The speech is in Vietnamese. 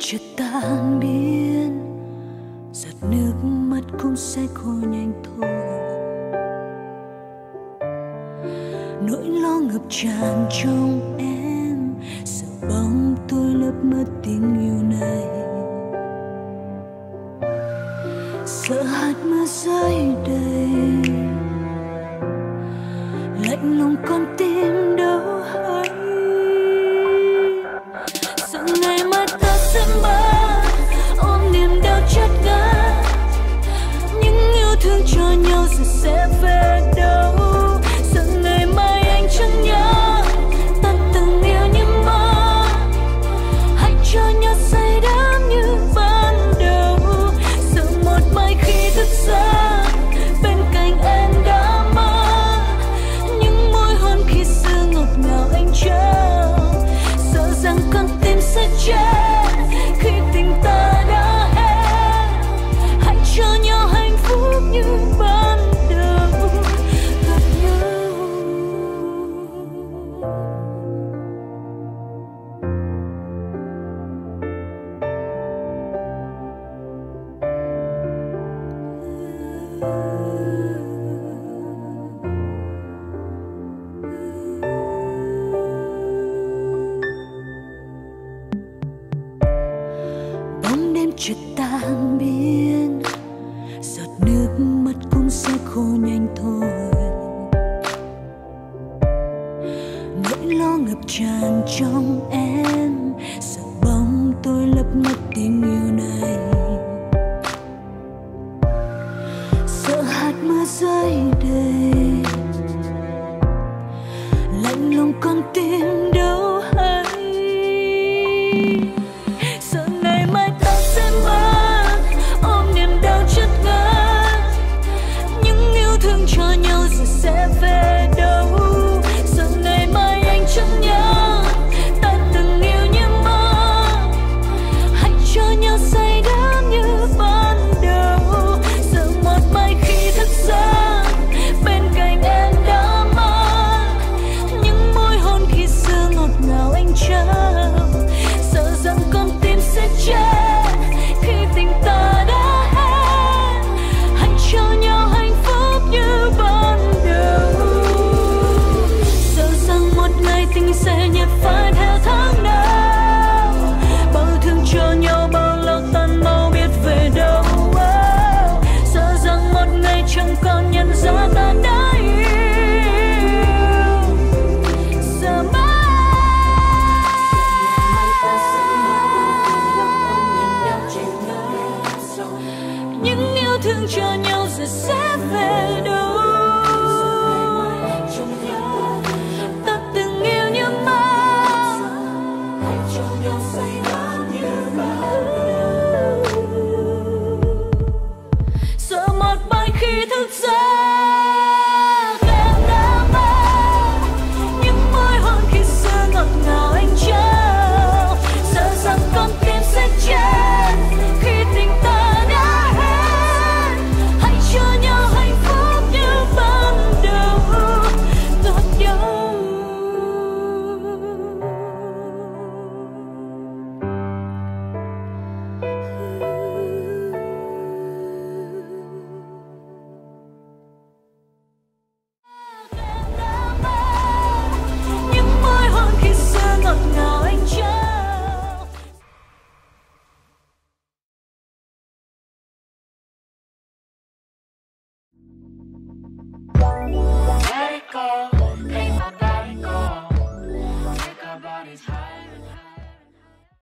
chợt tan biến, giọt nước mắt cũng sẽ khô nhanh thôi. Nỗi lo ngập tràn trong em sợ bóng tôi lấp mất tình yêu này, sợ hạt mưa rơi đầy lạnh lùng con tim đâu hay. Sợ ngày mà ta sẽ mơ ôm niềm đau chát ngát, những yêu thương cho nhau rồi sẽ về đâu. Sợ ngày mai anh chẳng nhớ ta từng yêu như mơ, hãy cho nhau say đắm như ban đầu. Sợ một mai khi thức giấc khi tình ta đã hết, hãy cho nhau hạnh phúc như ban đầu. Gặp nhau chợt tan biến, giọt nước mắt cũng sẽ khô nhanh thôi. Nỗi lo ngập tràn trong em sợ bóng tôi lấp mất tình yêu này, sợ hạt mưa rơi đầy lạnh lùng con tim đâu hay. Cho nhau rồi sẽ về đâu. Sợ ngày mai anh chẳng nhớ ta từng yêu như mơ, hãy cho nhau say đắm như ban đầu. Sợ một mai khi thức giấc bên cạnh em đã mơ, những môi hôn khi xưa ngọt ngào anh trao. Sợ rằng con tim sẽ chết khi tình ta đã hết, hãy cho nhau hạnh phúc như ban đầu. Sợ rằng một ngày tình sẽ nhạt phai theo tháng năm.